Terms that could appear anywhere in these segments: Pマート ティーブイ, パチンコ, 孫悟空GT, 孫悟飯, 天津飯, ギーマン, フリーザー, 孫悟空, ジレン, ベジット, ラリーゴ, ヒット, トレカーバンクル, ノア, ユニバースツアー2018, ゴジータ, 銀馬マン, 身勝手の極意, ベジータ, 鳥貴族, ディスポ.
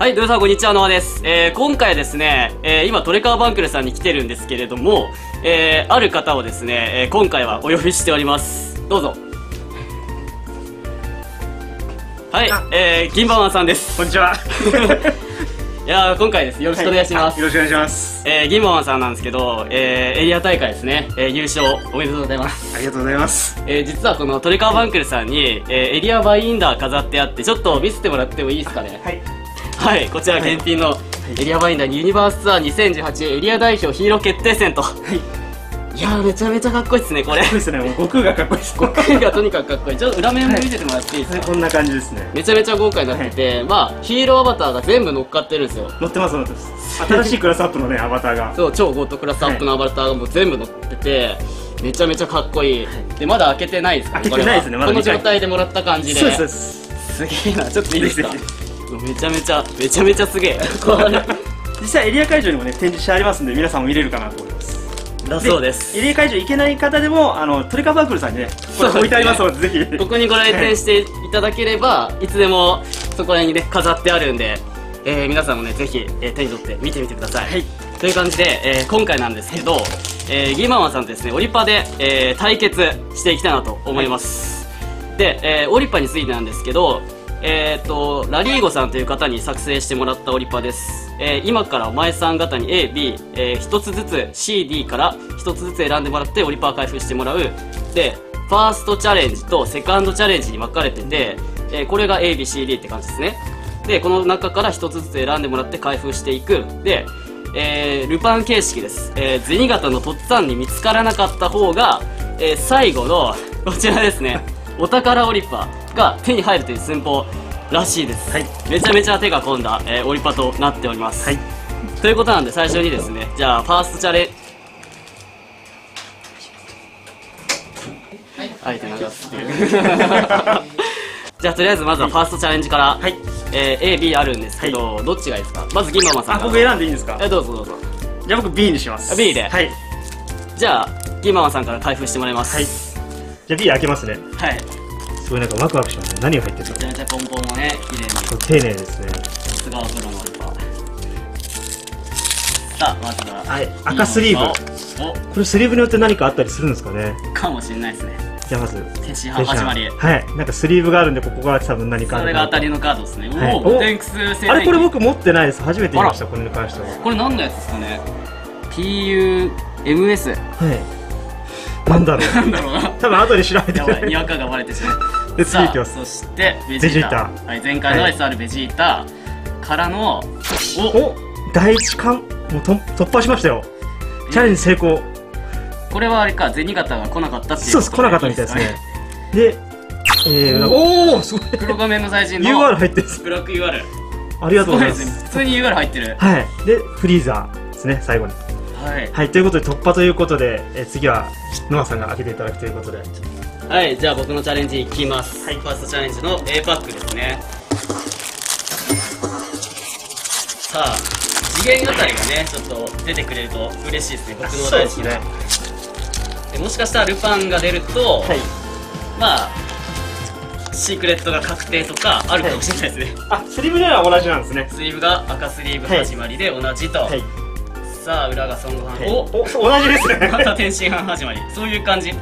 はい、どうもさんこんにちは、ノアです。今回ですね、今トレカーバンクルさんに来てるんですけれども、ある方をですね、今回はお呼びしております。どうぞ。はい、銀馬マンさんです。こんにちは。いやー、今回です。よろしくお願いします。よろしくお願いします。銀馬マンさんなんですけど、エリア大会ですね、優勝おめでとうございます。ありがとうございます。実はこのトレカーバンクルさんに、エリアバインダー飾ってあって、ちょっと見せてもらってもいいですかね。はい。はい、こちら現品のエリアバインダーにユニバースツアー2018エリア代表ヒーロー決定戦と、はい、いやーめちゃめちゃかっこいいですね、これ。かっこいいですね、もう悟空がかっこいいです。悟空がとにかくかっこいい。ちょっと裏面も見せてもらっていいですか、はい、こんな感じですね。めちゃめちゃ豪華になってて、はい、まあヒーローアバターが全部乗っかってるんですよ。乗ってます、乗ってます。新しいクラスアップのね、アバターがそう、超ゴッドクラスアップのアバターがもう全部乗ってて、はい、めちゃめちゃかっこいい。で、まだ開けてないですかね。開けてないですね、まだ。この状態でもらった感じで。そうです。すげえな、ちょっといいですか。めちゃめちゃすげえ。実際エリア会場にもね、展示してありますんで、皆さんも見れるかなと思います。だそうです。エリア会場行けない方でも、トレカーバンクルさんにね、これ置いてありますので、ぜひここにご来店していただければ、いつでもそこらにね飾ってあるんで、皆さんもね、ぜひ手に取って見てみてください。という感じで、今回なんですけど、ギーママさんとですね、オリパで対決していきたいなと思います。で、オリパについてなんですけど、ラリーゴさんという方に作成してもらったオリパです。今からお前さん方に A、B、1つずつ C、D から1つずつ選んでもらってオリパを開封してもらう。で、ファーストチャレンジとセカンドチャレンジに分かれてて、これが A、B、C、D って感じですね。で、この中から1つずつ選んでもらって開封していく。で、ルパン形式です。銭形のとっつぁんに見つからなかった方が、最後のこちらですね。お宝オリパが手に入るという寸法らしいです、はい、めちゃめちゃ手が込んだ、オリパとなっております、はい、ということなんで、最初にですね、じゃあファーストチャレンジ、はい、手流すじゃあとりあえずまずはファーストチャレンジから、はい、AB あるんですけど、はい、どっちがいいですか。まず銀ママさんから。僕選んでいいんですか。どうぞどうぞ。じゃあ僕 B にします。 B で、はい、じゃあ銀ママさんから開封してもらいます、はい。じゃあ B 開けますね。はい、すごいなんかワクワクしますね。何が入ってるか。めちゃめちゃ梱包もね、綺麗に。丁寧ですね。さすがお風呂のリパ。さあ、まずは、はい、赤スリーブ。お、これスリーブによって何かあったりするんですかね。かもしれないですね。じゃあまず天使派始まり。はい、なんかスリーブがあるんで、ここが多分何かある。それが当たりのカードですね。おお、テンクス。あれ、これ僕持ってないです。初めて見ました。これに関しては。これ何のやつですかね。PUMS。はい。なんだろう。なんだろうな。多分後で調べて。やばい、にわかがバレてしまう。で、次いきます。そしてベジータ。はい、前回の SR ベジータからのお第一巻もう突破しましたよ。チャレンジ成功。これはあれか、銭形が来なかったっていう。そうです、来なかったみたいですね。で、おお、すごい。黒画面の最新の UR 入ってる。ブラック UR。ありがとうございます。普通に UR 入ってる。はい。で、フリーザーですね、最後に。はい、ということで突破ということで、次はノアさんが開けていただくということで、はい、じゃあ僕のチャレンジいきます。はい、ファーストチャレンジの A パックですね。さあ、次元あたりがね、ちょっと出てくれると嬉しいですね。僕の大好きな、もしかしたらルパンが出ると、はい、まあシークレットが確定とかあるかもしれないですね。はい、あ、スリーブでは同じなんですね。スリーブが赤スリーブ始まりで同じと、はい、さあ、裏が孫悟飯。お、同じですね。また天津飯始まり、そういう感じ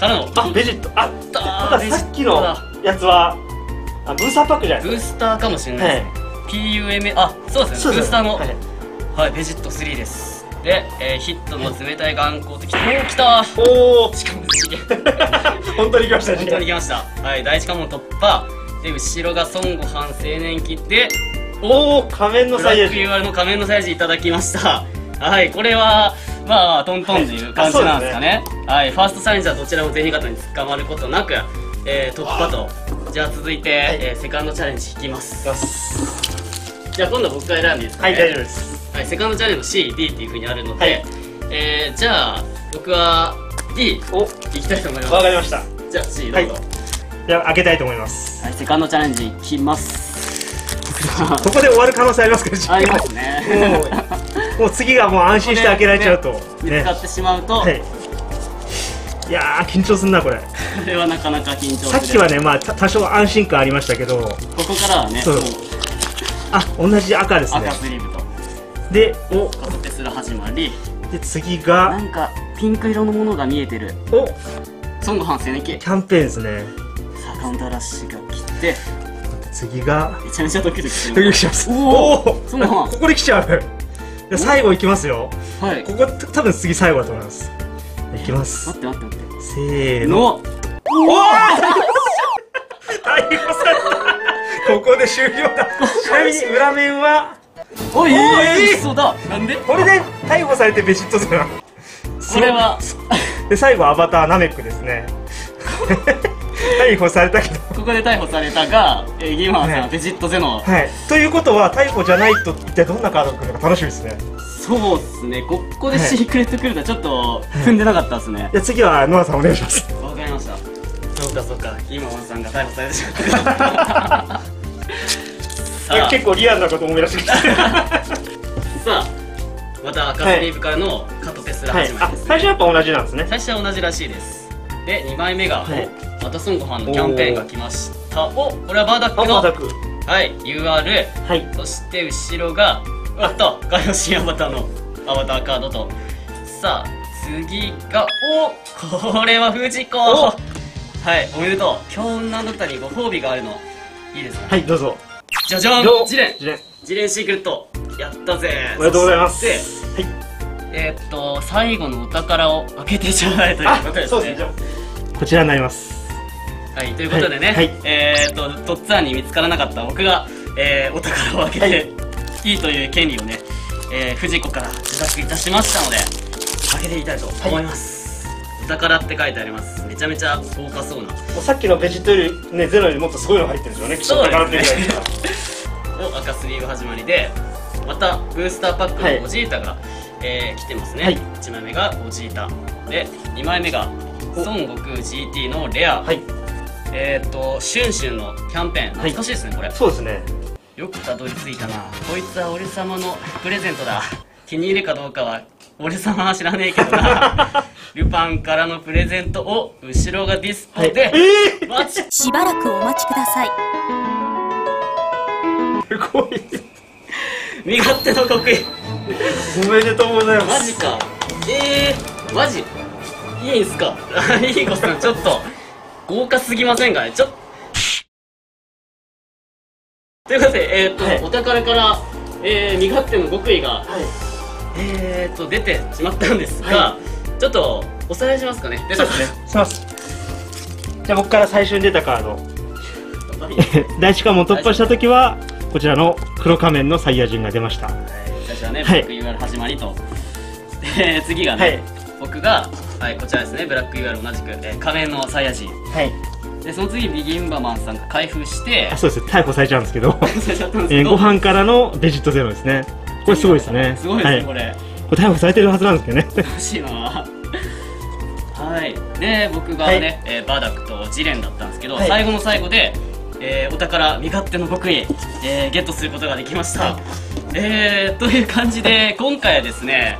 からの。あ、ベジット。あった。たださっきのやつはブースターパックじゃない。ブースターかもしれないですね。PUM、あ、そうですね。ブースターの、はい、ベジット3です。で、ヒットの冷たい眼光ときた。おお、きた。おお。しかも本当に来ました。本当に来ました。はい、第一関門突破。で、後ろが孫悟飯青年期で。おお、仮面のサイズ。PUR の仮面のサイズいただきました。はい、これはまあトントンという感じなんですかね。はい、ファーストチャレンジはどちらも銭形に捕まることなく突破と。じゃあ続いてセカンドチャレンジいきます。じゃあ今度は僕が選んでいいですかね。はい、大丈夫です。はい、セカンドチャレンジの C、D っていうふうにあるので、じゃあ僕は D をいきたいと思います。わかりました。じゃあ C どうぞ。じゃあ開けたいと思います。はい、セカンドチャレンジいきます。ここで終わる可能性ありますけど。ありますね。もう次がもう安心して開けられちゃうと、見つかってしまうと、いやー緊張すんなこれ。これはなかなか緊張する。さっきはね、まあ多少安心感ありましたけど、ここからはね、あ、同じ赤ですね。赤スリーブとで、おコスプレする始まりで、次がなんかピンク色のものが見えてる。お孫悟飯背抜きキャンペーンですね。さあカウンターラッシュが来て、次がめちゃめちゃドキドキします。ドキドキします。おお、孫悟飯ここで来ちゃう。最後いきますよ。はい、ここ多分次最後だと思います。いきます。待って待って待って、せーの。おお逮捕された。ここで終了だ。ちなみに裏面はおい、そうだ。なんでこれで逮捕されてベシッとするの。それはで、最後アバターナメックですね。逮捕されたけど、ここで逮捕されたが、ギーマンさんはベジットゼノ。はい、ということは逮捕じゃないと一体どんなカードが来るのか楽しみですね。そうですね、ここでシークレット来るとはちょっと踏んでなかったですね。じゃあ次はノアさんお願いします。わかりました。そうかそうか、ギーマンさんが逮捕されてしまった。結構リアルなこと思い出してきた。さあ、また赤スリーブからのカトペスラ始まりですね。最初はやっぱ同じなんですね。最初は同じらしいです。で、2枚目がまた孫悟飯のキャンペーンが来ました。お、これはバーダックの UR。 そして後ろがあとガヨシンアバターのアバターカードと、さあ次がお、これはフジコ。はい、おめでとう。強運などたりご褒美があるのいいですね。はい、どうぞ。じゃじゃん、ジレンシークレットやったぜ。おめでとうございます。最後のお宝を開けてちょうだいということですね。こちらになります。はい、ということでね、とっつぁんに見つからなかった僕がお宝を開けていいという権利をね、藤子から受諾いたしましたので開けていきたいと思います。お宝って書いてあります。めちゃめちゃ豪華そうな、さっきのベジットよりゼロよりもっとすごいの入ってるんですよね。そうですね。赤スリーブ始まりで、またブースターパックのゴジータが来てますね。はい、1枚目がゴジータで、2枚目が孫悟空 GT のレア。はい、シュンシュンのキャンペーン懐かしいですね。これそうですね、よくたどり着いたな。こいつは俺様のプレゼントだ。気に入るかどうかは俺様は知らねえけどな。ルパンからのプレゼントを後ろがディスポで、しばらくお待ちください。すごい身勝手の刻印。おめでとうございます。マジか。マジいいんすか。いい子さんちょっと豪華すぎませんかね。ちょっということで、はい、お宝から、身勝手の極意が、はい、出てしまったんですが、はい、ちょっとおさらいしますかね。出たかね。します。じゃあ僕から最初に出たカード第一関門突破した時はこちらの黒仮面のサイヤ人が出ました。最初はね、はい、ブラック UR 始まりと、次がね、はい、僕が、はい、こちらですね、ブラック UR 同じく、仮面のサイヤ人、はい、でその次ビギンバマンさんが開封して、あ、そうですね、逮捕されちゃうんですけど、ご飯からのベジットゼロですね。これすごいですね。すごいですね、はい、これ逮捕されてるはずなんですけどね。おかしいな。はいで、僕がね、はい、バーダックとジレンだったんですけど、はい、最後の最後でお宝身勝手の極意、ゲットすることができました。という感じで今回はですね、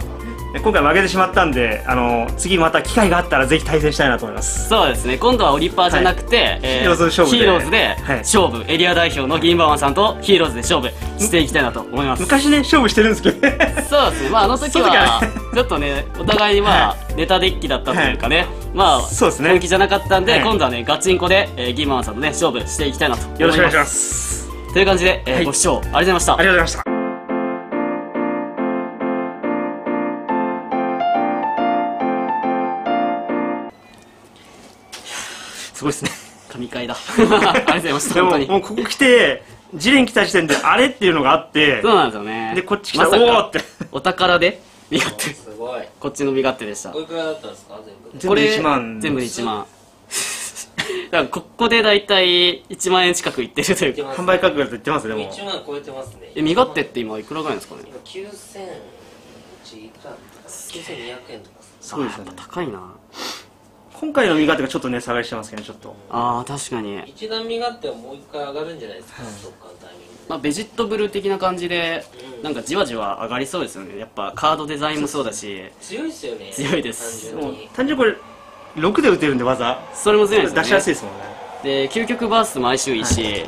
今回負けてしまったんで、次また機会があったらぜひ対戦したいなと思います。そうですね、今度はオリパーじゃなくてヒーローズで勝負、エリア代表の銀馬マンさんとヒーローズで勝負していきたいなと思います。昔ね、勝負してるんですけどね。そうですね、まああの時はちょっとね、お互いはネタデッキだったというかね、まあ本気じゃなかったんで、今度はねガチンコで銀馬マンさんとね勝負していきたいなと思います。よろしくお願いします。という感じでご視聴ありがとうございました。ありがとうございました。すごいですね。神回だ。ありがとうございました。でも、もうここ来て、ジレン来た時点で、あれっていうのがあって。そうなんですよね。で、こっち来た。おおって。お宝で。身勝手。すごい。こっちの身勝手でした。これくらいだったんですか、全部。これ、全部で1万。だから、ここで大体1万円近くいってるというか。販売価格だといってますね。もう1万超えてますね。え、身勝手って今いくらぐらいですかね。今9200円とか。すごいですね。やっぱ高いな。今回の身勝手がちょっとね下がりしてますけど、ちょっとああ確かに一段身勝手はもう一回上がるんじゃないですか、どっかのタイミングで。まあベジットブルー的な感じでなんかじわじわ上がりそうですよね。やっぱカードデザインもそうだし強いですよね。強いです。もう単純にこれ6で打てるんで技、それも強いですね、出しやすいですもんね。で究極バーストも相性いいし、